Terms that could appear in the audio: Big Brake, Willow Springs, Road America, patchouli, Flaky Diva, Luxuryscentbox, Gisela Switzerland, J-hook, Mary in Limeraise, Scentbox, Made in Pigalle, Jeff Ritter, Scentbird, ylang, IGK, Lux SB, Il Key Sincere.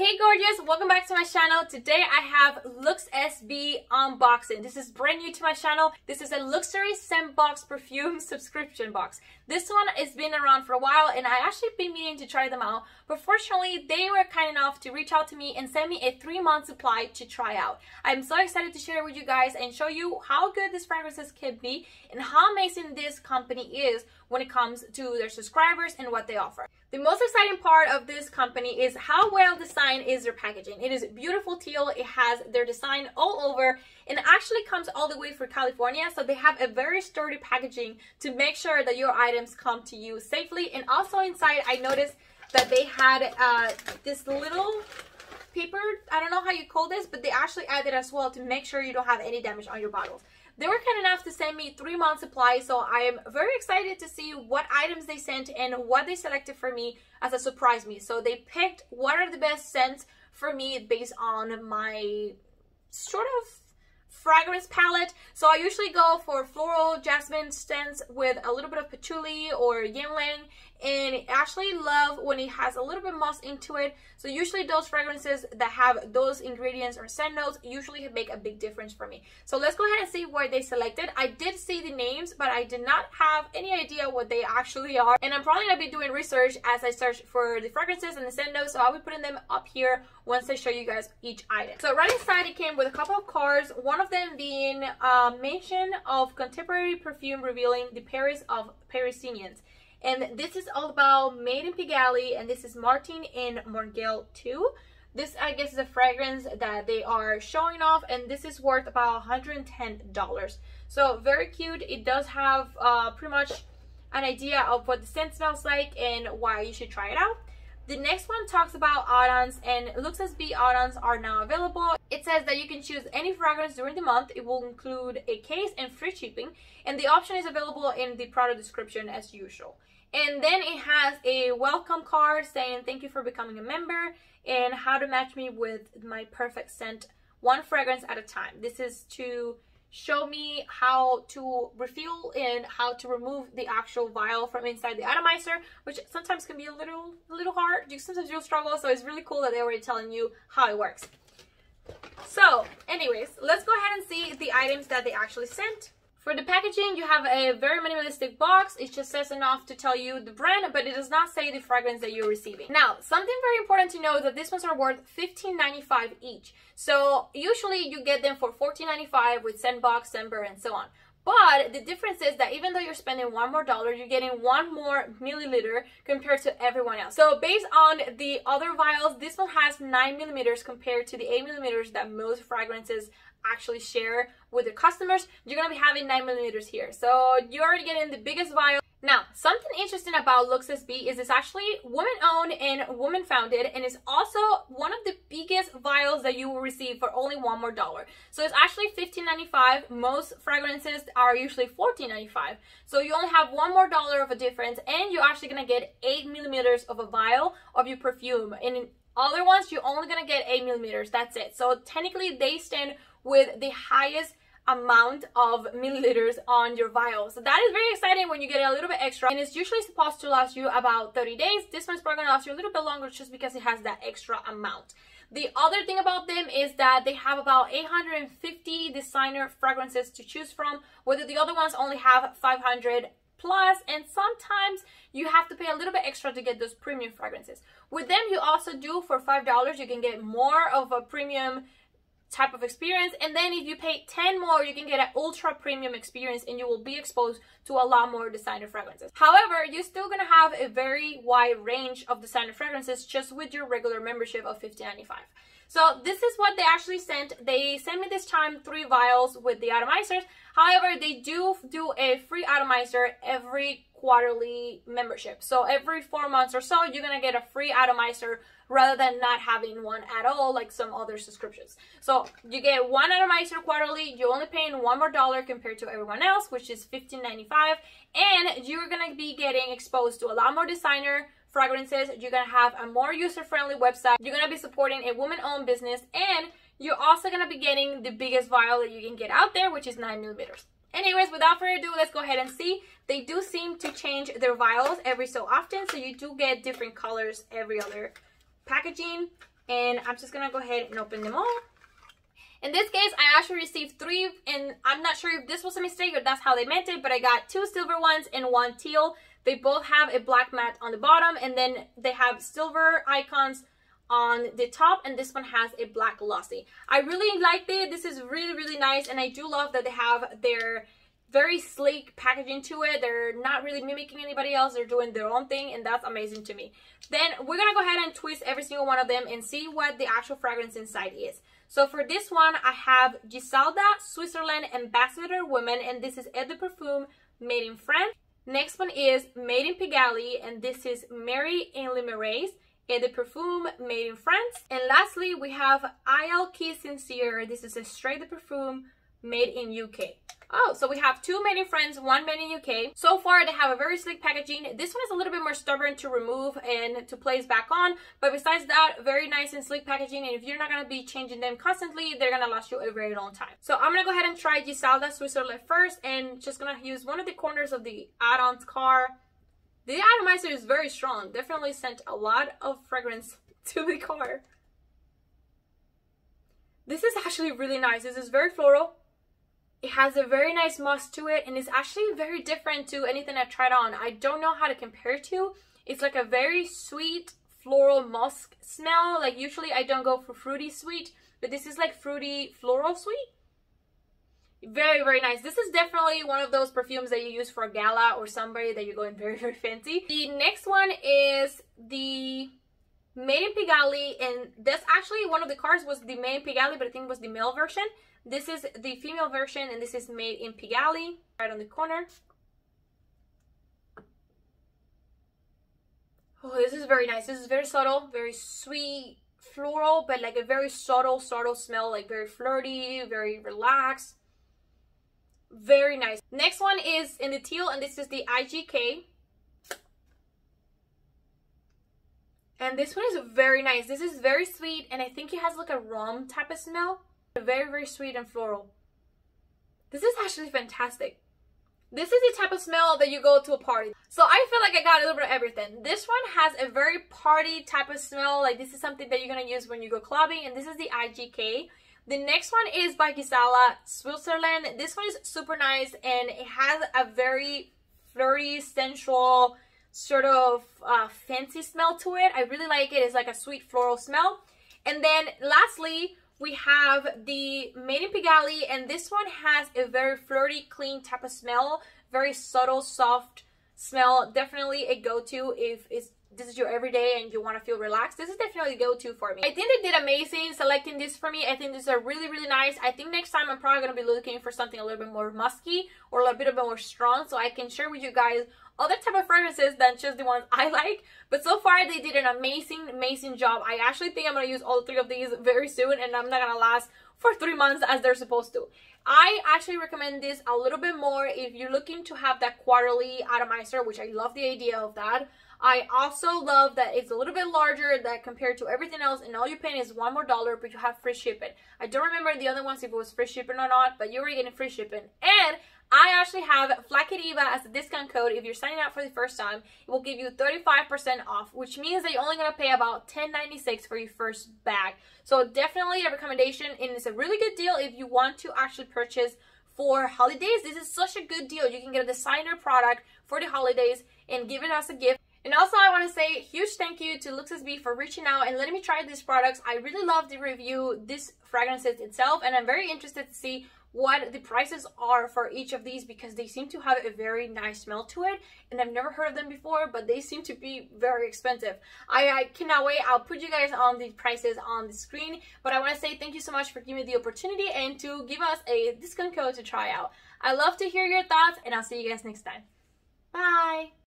Hey gorgeous, welcome back to my channel. Today I have Lux SB unboxing. This is brand new to my channel. This is a Luxuryscentbox perfume subscription box. This one has been around for a while and I actually been meaning to try them out, but fortunately they were kind enough to reach out to me and send me a 3-month supply to try out. I'm so excited to share it with you guys and show you how good these fragrances can be and how amazing this company is when it comes to their subscribers and what they offer. The most exciting part of this company is how well designed is their packaging. It is beautiful teal, it has their design all over, and actually comes all the way from California, so they have a very sturdy packaging to make sure that your items come to you safely. And also inside, I noticed that they had this little paper, I don't know how you call this, but they actually added as well to make sure you don't have any damage on your bottles. They were kind enough to send me 3-month supply, so I am very excited to see what items they sent and what they selected for me as a surprise me. So they picked what are the best scents for me based on my sort of fragrance palette. So I usually go for floral jasmine scents with a little bit of patchouli or ylang, and I actually love when it has a little bit musk into it. So usually those fragrances that have those ingredients or scent notes usually make a big difference for me. So let's go ahead and see what they selected. I did see the names, but I did not have any idea what they actually are, and I'm probably gonna be doing research as I search for the fragrances and the scent notes, so I'll be putting them up here once I show you guys each item. So right inside it came with a couple of cards, one of them being a mention of contemporary perfume revealing the Paris of Parisians. And this is all about Made in Pigalle, and this is Martin and Morgel 2. This, I guess, is a fragrance that they are showing off, and this is worth about $110. So very cute. It does have pretty much an idea of what the scent smells like and why you should try it out. The next one talks about add-ons, and Lux SB add-ons are now available. It says that you can choose any fragrance during the month. It will include a case and free shipping, and the option is available in the product description as usual. And then it has a welcome card saying thank you for becoming a member and how to match me with my perfect scent, one fragrance at a time. This is to show me how to refill and how to remove the actual vial from inside the atomizer, which sometimes can be a little hard. Sometimes you'll struggle, so it's really cool that they're already telling you how it works. So anyways, let's go ahead and see the items that they actually sent. For the packaging, you have a very minimalistic box. It just says enough to tell you the brand, but it does not say the fragrance that you're receiving. Now, something very important to know is that these ones are worth $15.95 each. So usually you get them for $14.95 with Scentbox, Scentbird, and so on. But the difference is that even though you're spending $1 more, you're getting 1 more milliliter compared to everyone else. So based on the other vials, this one has 9 millimeters compared to the 8 millimeters that most fragrances actually share with their customers. You're gonna be having 9 millimeters here, so you're already getting the biggest vial. Now, something interesting about Lux SB is it's actually woman-owned and woman-founded, and it's also one of the biggest vials that you will receive for only $1 more. So it's actually $15.95. Most fragrances are usually $14.95. So you only have $1 more of a difference, and you're actually gonna get 8 millimeters of a vial of your perfume. And in other ones, you're only gonna get 8 millimeters. That's it. So technically, they stand with the highest amount of milliliters on your vial. So that is very exciting when you get a little bit extra, and it's usually supposed to last you about 30 days. This one's probably gonna last you a little bit longer just because it has that extra amount. The other thing about them is that they have about 850 designer fragrances to choose from, whether the other ones only have 500 plus, and sometimes you have to pay a little bit extra to get those premium fragrances. With them, you also do, for $5, you can get more of a premium type of experience, and then if you pay 10 more, you can get an ultra premium experience, and you will be exposed to a lot more designer fragrances. However, you're still gonna have a very wide range of designer fragrances just with your regular membership of $15.95. So this is what they actually sent. They sent me this time 3 vials with the atomizers. However, they do a free atomizer every quarterly membership. So every 4 months or so, you're gonna get a free atomizer rather than not having one at all, like some other subscriptions. So you get 1 atomizer quarterly. You're only paying $1 more compared to everyone else, which is $15.95, and you're gonna be getting exposed to a lot more designer fragrances. You're gonna have a more user-friendly website. You're gonna be supporting a woman-owned business, and you're also gonna be getting the biggest vial that you can get out there, which is 9 millimeters. Anyways, without further ado, let's go ahead and see. They do seem to change their vials every so often, so you do get different colors every other packaging. and I'm just gonna go ahead and open them all. In this case, I actually received three, and I'm not sure if this was a mistake or that's how they meant it, but I got two silver ones and one teal. They both have a black mat on the bottom, and then they have silver icons on the top, and this one has a black glossy. I really liked it. This is really, really nice, and I do love that they have their very sleek packaging to it. They're not really mimicking anybody else. They're doing their own thing, and that's amazing to me. Then we're gonna go ahead and twist every single one of them and see what the actual fragrance inside is. So for this one, I have Gisela Switzerland Ambassador Woman, and this is Eau de Parfum Made in France. Next one is Made in Pigalle, and this is Mary in Limeraise, Eau de Parfum Made in France. And lastly, we have Il Key Sincere. This is a straight de parfum made in UK. Oh, so we have two made in France, one made in UK. So far, they have a very sleek packaging. This one is a little bit more stubborn to remove and to place back on. But besides that, very nice and sleek packaging. And if you're not going to be changing them constantly, they're going to last you a very long time. So I'm going to go ahead and try Gisela Switzerland first, and just going to use one of the corners of the add-ons car. The atomizer is very strong. Definitely sent a lot of fragrance to the car. This is actually really nice. This is very floral. It has a very nice musk to it, and it's actually very different to anything I've tried on. I don't know how to compare it to. It's like a very sweet floral musk smell. Like, usually I don't go for fruity sweet, but this is like fruity floral sweet. Very, very nice. This is definitely one of those perfumes that you use for a gala or somebody that you're going very, very fancy. The next one is the Made in Pigalle, and that's actually one of the cards was the Made in Pigalle, but I think it was the male version. This is the female version, and this is Made in Pigalle, right on the corner. Oh, this is very nice. This is very subtle, very sweet, floral, but like a very subtle, subtle smell, like very flirty, very relaxed. Very nice. Next one is in the teal, and this is the IGK. And this one is very nice. This is very sweet, and I think it has like a rum type of smell. Very, very sweet and floral. This is actually fantastic. This is the type of smell that you go to a party. So I feel like I got a little bit of everything. This one has a very party type of smell. Like, this is something that you're going to use when you go clubbing, and this is the IGK. The next one is by Gisela Switzerland. This one is super nice, and it has a very flirty, sensual, sort of fancy smell to it. I really like it. It's like a sweet floral smell. And then lastly, we have the Made in Pigalle, and this one has a very flirty, clean type of smell. Very subtle, soft smell. Definitely a go-to if this is your everyday and you want to feel relaxed. This is definitely a go-to for me. I think they did amazing selecting this for me. I think these are really, really nice. I think next time I'm probably going to be looking for something a little bit more musky or a little bit more strong, so I can share with you guys other type of fragrances than just the ones I like. But so far, they did an amazing, amazing job. I actually think I'm gonna use all three of these very soon, and I'm not gonna last for 3 months as they're supposed to. I actually recommend this a little bit more if you're looking to have that quarterly atomizer, which I love the idea of that. I also love that it's a little bit larger that compared to everything else, and all you're paying is $1 more, but you have free shipping. I don't remember the other ones if it was free shipping or not, but you were getting free shipping. And I actually have Flaky Diva as a discount code. If you're signing up for the first time, it will give you 35% off, which means that you're only going to pay about $10.96 for your first bag. So definitely a recommendation, and it's a really good deal if you want to actually purchase for holidays. This is such a good deal. You can get a designer product for the holidays and giving us a gift. And also, I want to say a huge thank you to Lux SB for reaching out and letting me try these products. I really love to review this fragrances itself, and I'm very interested to see what the prices are for each of these, because they seem to have a very nice smell to it, and I've never heard of them before, but they seem to be very expensive. I cannot wait. I'll put you guys on the prices on the screen, but I want to say thank you so much for giving me the opportunity and to give us a discount code to try out. I love to hear your thoughts, and I'll see you guys next time. Bye!